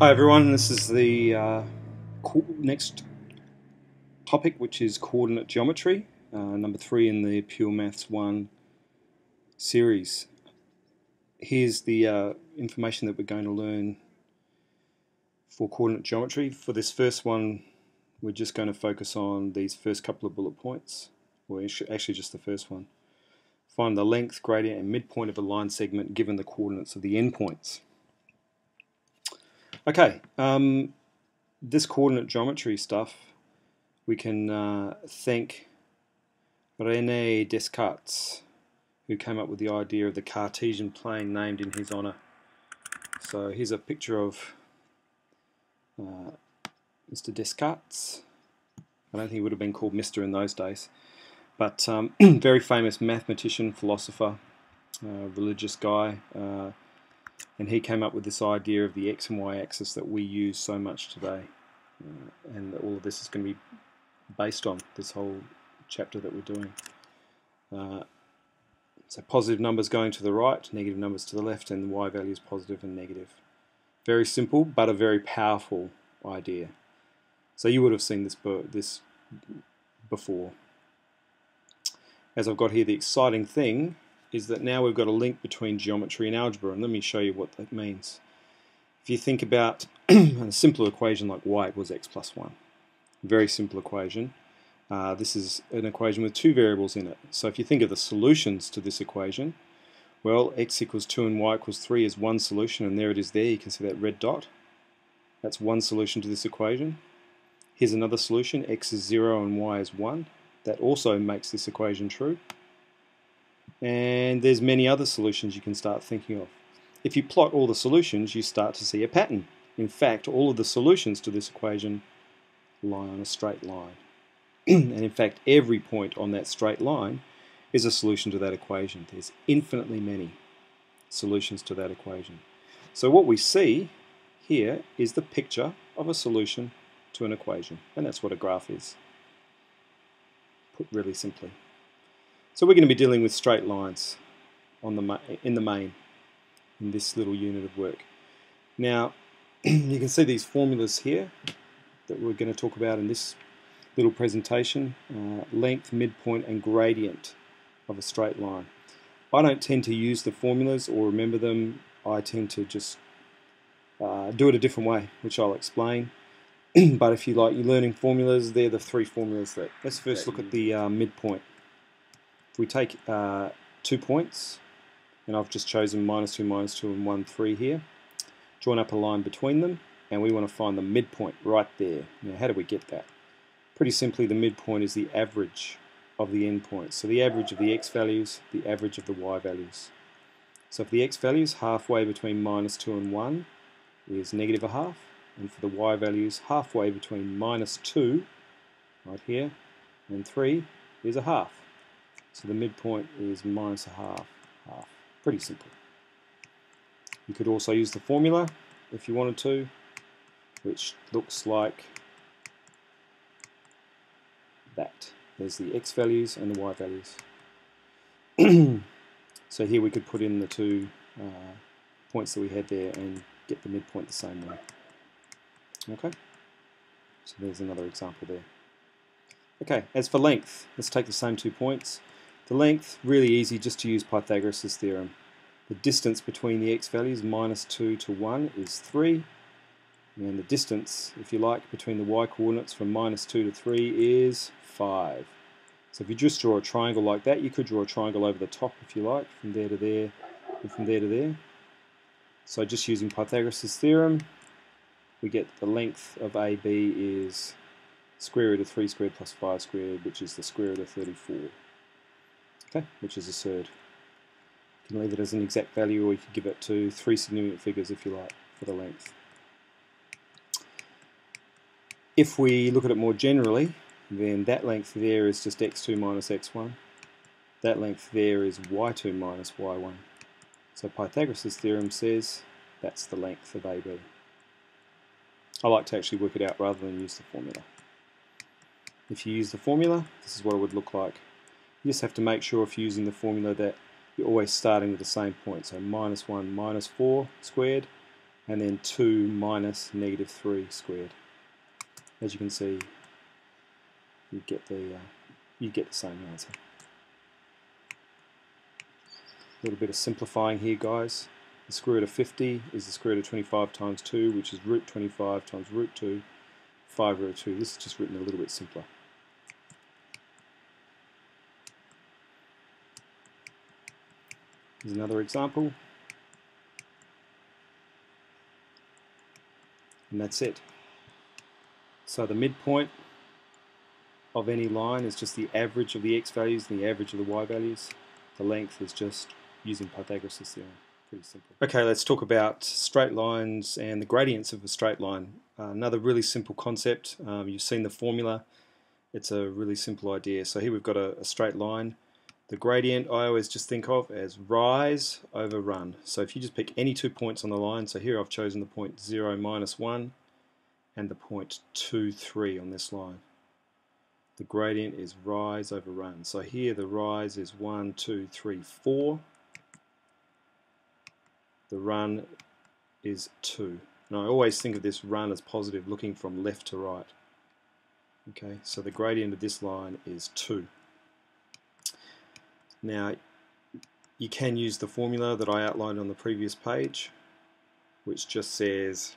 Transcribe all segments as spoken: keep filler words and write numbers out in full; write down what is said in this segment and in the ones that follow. Hi everyone, this is the uh, next topic, which is coordinate geometry, uh, number three in the Pure Maths one series. Here's the uh, information that we're going to learn for coordinate geometry. For this first one, we're just going to focus on these first couple of bullet points, or actually just the first one. Find the length, gradient and midpoint of a line segment given the coordinates of the endpoints. Okay, um, this coordinate geometry stuff we can uh, thank Rene Descartes, who came up with the idea of the Cartesian plane named in his honour. So here's a picture of uh, Mister Descartes. I don't think he would have been called Mister in those days, but um, very famous mathematician, philosopher, uh, religious guy. Uh, And he came up with this idea of the x and y axis that we use so much today. Uh, and all of this is going to be based on this whole chapter that we're doing. Uh, so positive numbers going to the right, negative numbers to the left, and the y values positive and negative. Very simple, but a very powerful idea. So you would have seen this, this before. As I've got here, the exciting thing is that now we've got a link between geometry and algebra, and let me show you what that means. If you think about a simple equation like y equals x plus one, very simple equation, uh, this is an equation with two variables in it. So if you think of the solutions to this equation, well, x equals two and y equals three is one solution, and there it is there, you can see that red dot. That's one solution to this equation. Here's another solution, x is zero and y is one. That also makes this equation true. And there's many other solutions you can start thinking of. If you plot all the solutions, you start to see a pattern. In fact, all of the solutions to this equation lie on a straight line. And in fact, every point on that straight line is a solution to that equation. There's infinitely many solutions to that equation. So what we see here is the picture of a solution to an equation. And that's what a graph is, put really simply. So we're going to be dealing with straight lines on the in the main in this little unit of work. Now you can see these formulas here that we're going to talk about in this little presentation, uh, length, midpoint and gradient of a straight line. I don't tend to use the formulas or remember them. I tend to just uh, do it a different way, which I'll explain. But if you like, you're learning formulas, they're the three formulas that... Let's first look at the uh, midpoint. If we take uh, two points, and I've just chosen minus two, minus two, and one, three here, join up a line between them, and we want to find the midpoint right there. Now, how do we get that? Pretty simply, the midpoint is the average of the endpoints. So the average of the x values, the average of the y values. So if the x value is halfway between minus two and one, is negative a half, and for the y values, halfway between minus two, right here, and three, is a half. So the midpoint is minus a half, half. Pretty simple. You could also use the formula if you wanted to, which looks like that. There's the x values and the y values. So here we could put in the two uh, points that we had there and get the midpoint the same way. Okay, so there's another example there. Okay, as for length, let's take the same two points. The length, really easy, just to use Pythagoras' theorem. The distance between the x values, minus two to one, is three. And the distance, if you like, between the y coordinates from minus two to three is five. So if you just draw a triangle like that, you could draw a triangle over the top, if you like, from there to there, and from there to there. So just using Pythagoras' theorem, we get the length of A B is square root of three squared plus five squared, which is the square root of thirty-four, okay, which is a third. You can leave it as an exact value, or you can give it to three significant figures if you like for the length. If we look at it more generally, then that length there is just x two minus x one. That length there is y two minus y one. So Pythagoras' theorem says that's the length of A B. I like to actually work it out rather than use the formula. If you use the formula, this is what it would look like. You just have to make sure if you're using the formula that you're always starting with the same point. So minus one, minus four squared, and then two minus negative three squared. As you can see, you get the uh, you get the same answer. A little bit of simplifying here, guys. The square root of fifty is the square root of twenty-five times two, which is root twenty-five times root two, five root two. This is just written a little bit simpler. Here's another example. And that's it. So the midpoint of any line is just the average of the x values and the average of the y values. The length is just using Pythagoras' theorem. Pretty simple. Okay, let's talk about straight lines and the gradients of a straight line. Uh, another really simple concept. Um, you've seen the formula. It's a really simple idea. So here we've got a, a straight line. The gradient I always just think of as rise over run. So if you just pick any two points on the line, so here I've chosen the point zero minus one and the point two three on this line. The gradient is rise over run. So here the rise is one, two, three, four. The run is two. Now I always think of this run as positive, looking from left to right. Okay, so the gradient of this line is two. Now, you can use the formula that I outlined on the previous page, which just says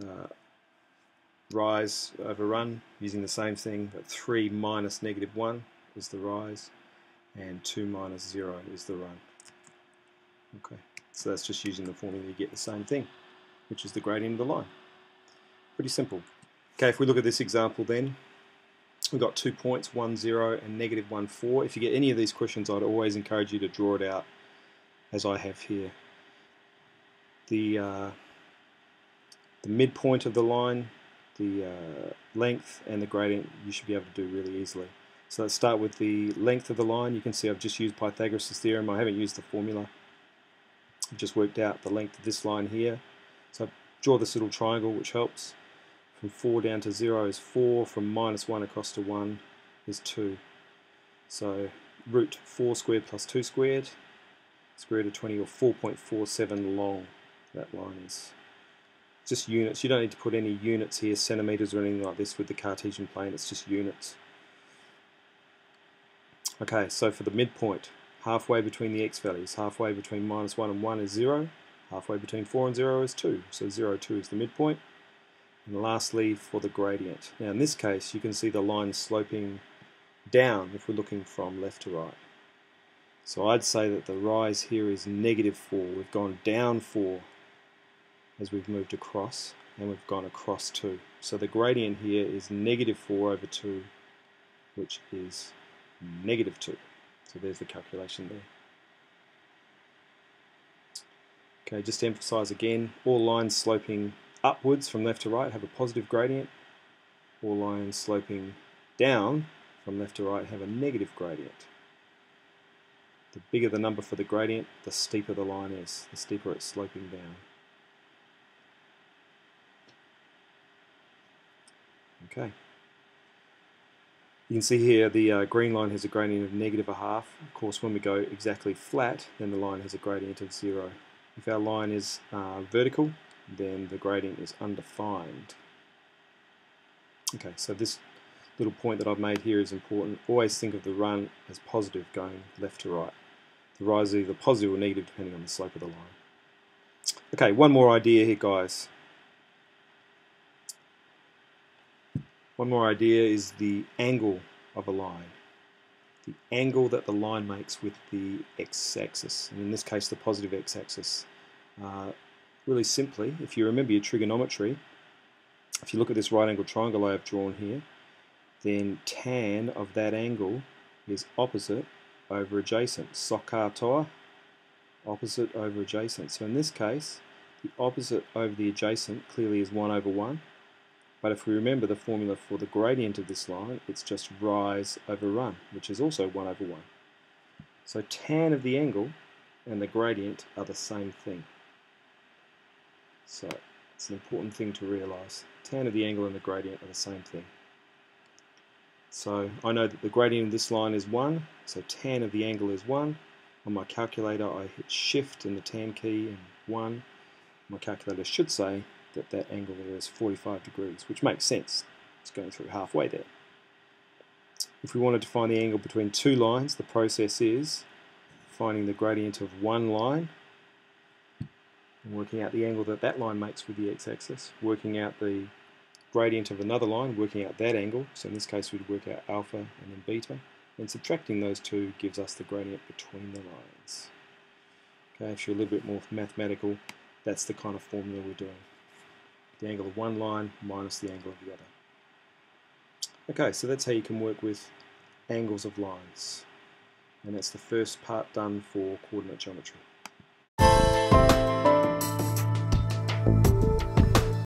uh, rise over run, using the same thing, but three minus negative one is the rise, and two minus zero is the run. Okay, so that's just using the formula to get the same thing, which is the gradient of the line. Pretty simple. Okay, if we look at this example then, we've got two points, one, zero, and negative one, four. If you get any of these questions, I'd always encourage you to draw it out as I have here. The, uh, the midpoint of the line, the uh, length, and the gradient you should be able to do really easily. So let's start with the length of the line. You can see I've just used Pythagoras' theorem. I haven't used the formula. I've just worked out the length of this line here. So I draw this little triangle, which helps. From four down to zero is four, from minus one across to one is two. So root four squared plus two squared, square root of twenty, or four point four seven long that line is. Just units, you don't need to put any units here, centimetres or anything like this with the Cartesian plane, it's just units. Okay, so for the midpoint, halfway between the x values, halfway between minus one and one is zero, halfway between four and zero is two, so zero, two is the midpoint. And lastly, for the gradient. Now in this case, you can see the line sloping down if we're looking from left to right. So I'd say that the rise here is negative four. We've gone down four as we've moved across, and we've gone across two. So the gradient here is negative four over two, which is negative two. So there's the calculation there. Okay, just to emphasize again, all lines sloping upwards from left to right have a positive gradient. All lines sloping down from left to right have a negative gradient. The bigger the number for the gradient, the steeper the line is, the steeper it's sloping down. Okay. You can see here the uh, green line has a gradient of negative a half. Of course, when we go exactly flat, then the line has a gradient of zero. If our line is uh, vertical, then the gradient is undefined. Okay, so this little point that I've made here is important. Always think of the run as positive going left to right. The rise is either positive or negative depending on the slope of the line. Okay, one more idea here, guys. One more idea is the angle of a line. The angle that the line makes with the x-axis, and in this case the positive x-axis. Uh, Really simply, if you remember your trigonometry, if you look at this right angle triangle I have drawn here, then tan of that angle is opposite over adjacent. Sokatoa, opposite over adjacent. So in this case, the opposite over the adjacent clearly is one over one. But if we remember the formula for the gradient of this line, it's just rise over run, which is also one over one. So tan of the angle and the gradient are the same thing. So it's an important thing to realise. Tan of the angle and the gradient are the same thing. So I know that the gradient of this line is one, so tan of the angle is one. On my calculator I hit shift and the tan key and one, my calculator should say that that angle there is forty-five degrees, which makes sense. It's going through halfway there. If we wanted to find the angle between two lines, the process is finding the gradient of one line and working out the angle that that line makes with the x-axis, working out the gradient of another line, working out that angle, so in this case we'd work out alpha and then beta, and subtracting those two gives us the gradient between the lines. Okay, if you're a little bit more mathematical, that's the kind of formula we're doing. The angle of one line minus the angle of the other. Okay, so that's how you can work with angles of lines. And that's the first part done for coordinate geometry.